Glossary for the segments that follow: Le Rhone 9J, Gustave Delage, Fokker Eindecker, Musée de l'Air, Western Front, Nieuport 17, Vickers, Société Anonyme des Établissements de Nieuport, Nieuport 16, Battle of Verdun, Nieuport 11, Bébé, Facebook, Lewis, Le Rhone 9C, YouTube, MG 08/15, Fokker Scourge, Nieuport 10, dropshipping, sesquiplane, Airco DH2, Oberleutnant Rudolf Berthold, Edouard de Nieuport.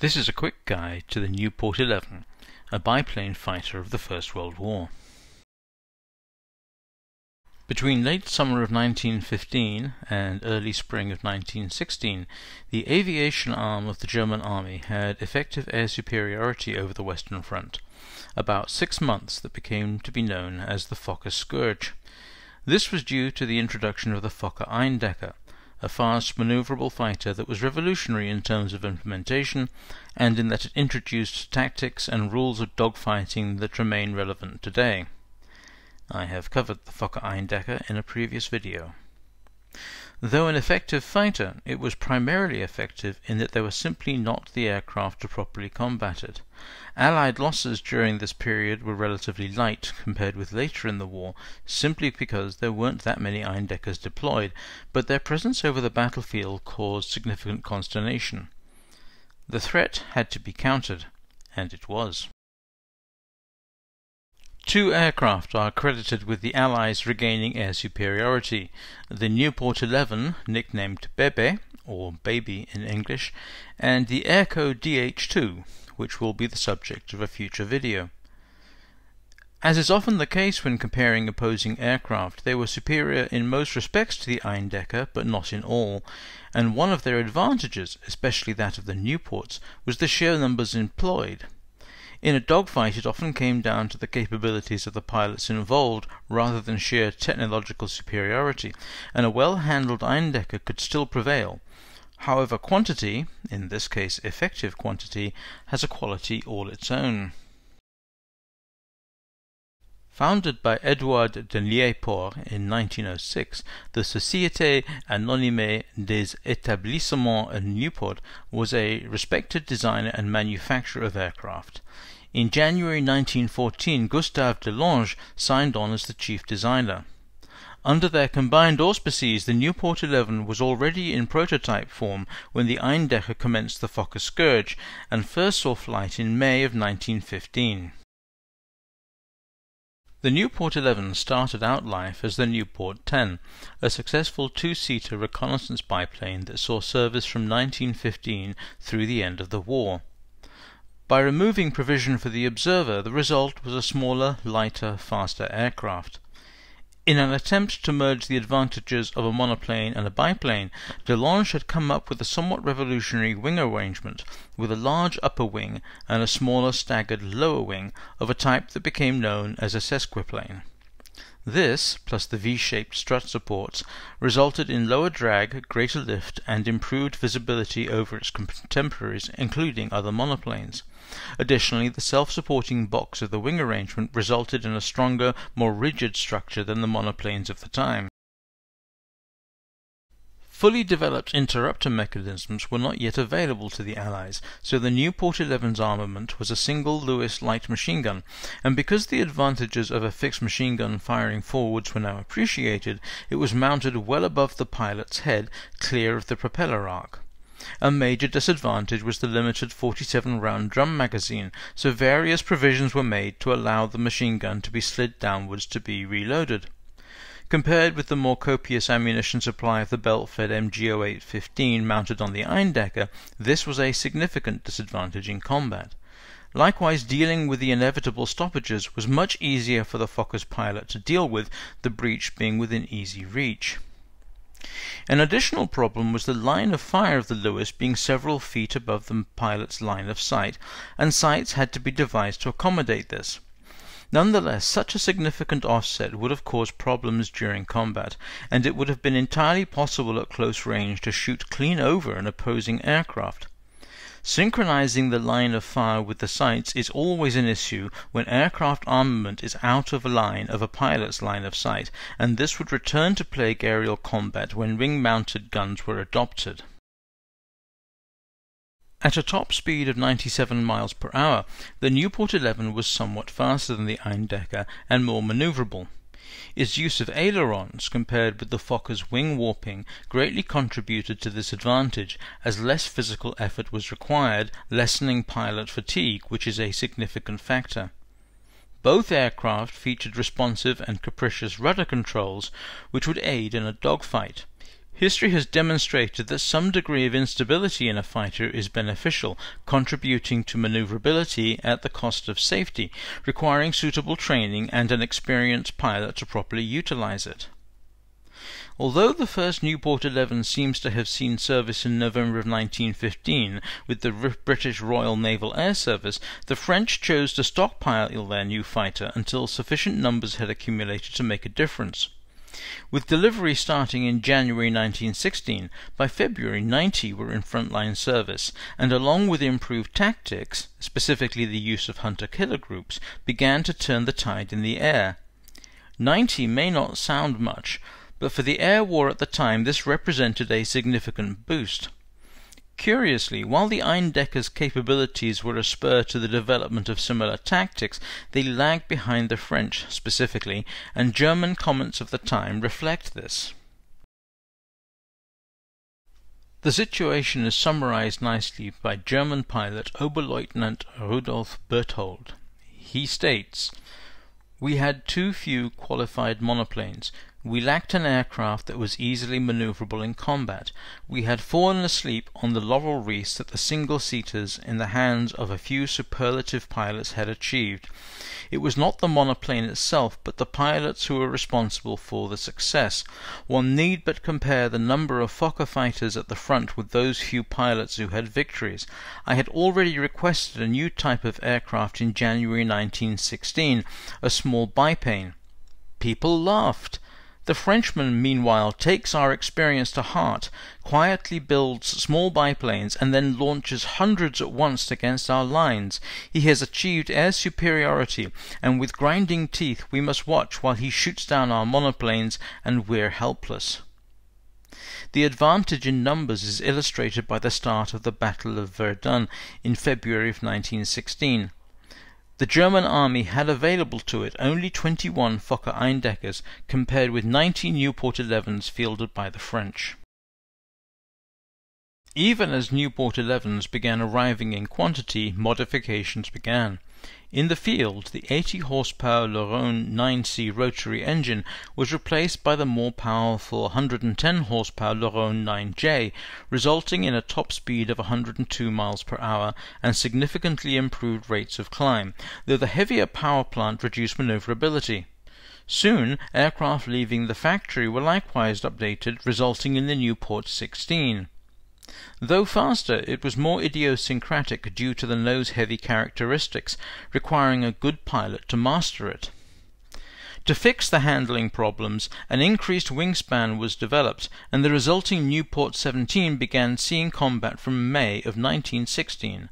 This is a quick guide to the Nieuport 11, a biplane fighter of the First World War. Between late summer of 1915 and early spring of 1916, the aviation arm of the German army had effective air superiority over the Western Front, about 6 months that became to be known as the Fokker Scourge. This was due to the introduction of the Fokker Eindecker, a fast manoeuvrable fighter that was revolutionary in terms of implementation and in that it introduced tactics and rules of dogfighting that remain relevant today. I have covered the Fokker Eindecker in a previous video. Though an effective fighter, it was primarily effective in that there were simply not the aircraft to properly combat it. Allied losses during this period were relatively light compared with later in the war, simply because there weren't that many Eindeckers deployed, but their presence over the battlefield caused significant consternation. The threat had to be countered, and it was. Two aircraft are credited with the Allies regaining air superiority, the Nieuport 11, nicknamed Bebe, or Baby in English, and the Airco DH2, which will be the subject of a future video. As is often the case when comparing opposing aircraft, they were superior in most respects to the Eindecker, but not in all, and one of their advantages, especially that of the Nieuports, was the sheer numbers employed. In a dogfight, it often came down to the capabilities of the pilots involved rather than sheer technological superiority, and a well-handled Eindecker could still prevail. However, quantity, in this case effective quantity, has a quality all its own. Founded by Edouard de Nieuport in 1906, the Société Anonyme des Établissements de Nieuport was a respected designer and manufacturer of aircraft. In January 1914, Gustave Delage signed on as the chief designer. Under their combined auspices, the Nieuport 11 was already in prototype form when the Eindecker commenced the Fokker Scourge, and first saw flight in May of 1915. The Nieuport 11 started out life as the Nieuport 10, a successful two-seater reconnaissance biplane that saw service from 1915 through the end of the war. By removing provision for the observer, the result was a smaller, lighter, faster aircraft. In an attempt to merge the advantages of a monoplane and a biplane, Delage had come up with a somewhat revolutionary wing arrangement, with a large upper wing and a smaller staggered lower wing of a type that became known as a sesquiplane. This, plus the V-shaped strut supports, resulted in lower drag, greater lift, and improved visibility over its contemporaries, including other monoplanes. Additionally, the self-supporting box of the wing arrangement resulted in a stronger, more rigid structure than the monoplanes of the time. Fully developed interrupter mechanisms were not yet available to the Allies, so the Nieuport 11's armament was a single Lewis light machine gun, and because the advantages of a fixed machine gun firing forwards were now appreciated, it was mounted well above the pilot's head, clear of the propeller arc. A major disadvantage was the limited 47-round drum magazine, so various provisions were made to allow the machine gun to be slid downwards to be reloaded. Compared with the more copious ammunition supply of the belt-fed MG 08/15 mounted on the Eindecker, this was a significant disadvantage in combat. Likewise, dealing with the inevitable stoppages was much easier for the Fokker's pilot to deal with, the breach being within easy reach. An additional problem was the line of fire of the Lewis being several feet above the pilot's line of sight, and sights had to be devised to accommodate this. Nonetheless, such a significant offset would have caused problems during combat, and it would have been entirely possible at close range to shoot clean over an opposing aircraft. Synchronizing the line of fire with the sights is always an issue when aircraft armament is out of line of a pilot's line of sight, and this would return to plague aerial combat when wing-mounted guns were adopted. At a top speed of 97 miles per hour, the Nieuport 11 was somewhat faster than the Eindecker and more manoeuvrable. Its use of ailerons, compared with the Fokker's wing warping, greatly contributed to this advantage, as less physical effort was required, lessening pilot fatigue, which is a significant factor. Both aircraft featured responsive and capricious rudder controls, which would aid in a dogfight. History has demonstrated that some degree of instability in a fighter is beneficial, contributing to maneuverability at the cost of safety, requiring suitable training and an experienced pilot to properly utilize it. Although the first Nieuport 11 seems to have seen service in November of 1915 with the British Royal Naval Air Service, the French chose to stockpile their new fighter until sufficient numbers had accumulated to make a difference. With delivery starting in January 1916, by February 90 were in frontline service, and along with improved tactics, specifically the use of hunter-killer groups, began to turn the tide in the air. 90 may not sound much, but for the air war at the time this represented a significant boost. Curiously, while the Eindecker's capabilities were a spur to the development of similar tactics, they lagged behind the French specifically, and German comments of the time reflect this. The situation is summarized nicely by German pilot Oberleutnant Rudolf Berthold. He states, "We had too few qualified monoplanes. We lacked an aircraft that was easily maneuverable in combat. We had fallen asleep on the laurel wreaths that the single-seaters in the hands of a few superlative pilots had achieved. It was not the monoplane itself, but the pilots who were responsible for the success. One need but compare the number of Fokker fighters at the front with those few pilots who had victories. I had already requested a new type of aircraft in January 1916, a small biplane. People laughed. The Frenchman, meanwhile, takes our experience to heart, quietly builds small biplanes, and then launches hundreds at once against our lines. He has achieved air superiority, and with grinding teeth we must watch while he shoots down our monoplanes, and we're helpless." The advantage in numbers is illustrated by the start of the Battle of Verdun in February of 1916. The German army had available to it only 21 Fokker Eindeckers, compared with 90 Nieuport 11s fielded by the French. Even as Nieuport 11s began arriving in quantity, modifications began. In the field, the 80-horsepower Le Rhone 9C rotary engine was replaced by the more powerful 110-horsepower Le Rhone 9J, resulting in a top speed of 102 miles per hour and significantly improved rates of climb, though the heavier power plant reduced maneuverability. Soon, aircraft leaving the factory were likewise updated, resulting in the Nieuport 16. Though faster, it was more idiosyncratic due to the nose-heavy characteristics, requiring a good pilot to master it. To fix the handling problems, an increased wingspan was developed, and the resulting Nieuport 17 began seeing combat from May of 1916.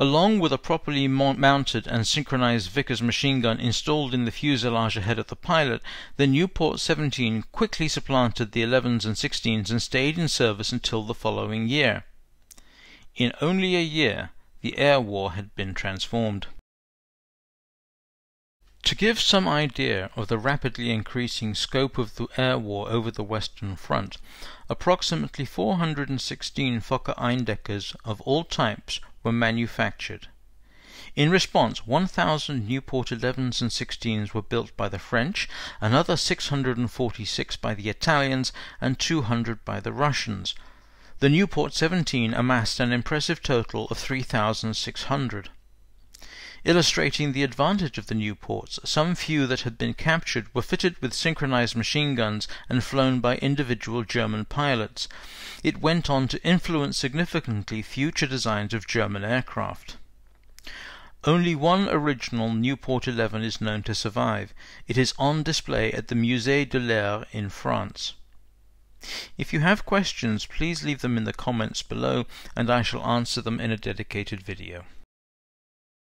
Along with a properly mounted and synchronized Vickers machine gun installed in the fuselage ahead of the pilot, the Nieuport 17 quickly supplanted the 11s and 16s and stayed in service until the following year. In only a year, the air war had been transformed. To give some idea of the rapidly increasing scope of the air war over the Western Front, approximately 416 Fokker Eindeckers of all types were manufactured. In response, 1,000 Nieuport 11s and 16s were built by the French, another 646 by the Italians, and 200 by the Russians. The Nieuport 17 amassed an impressive total of 3,600. Illustrating the advantage of the Nieuports, some few that had been captured were fitted with synchronized machine guns and flown by individual German pilots. It went on to influence significantly future designs of German aircraft. Only one original Nieuport 11 is known to survive. It is on display at the Musée de l'Air in France. If you have questions, please leave them in the comments below, and I shall answer them in a dedicated video.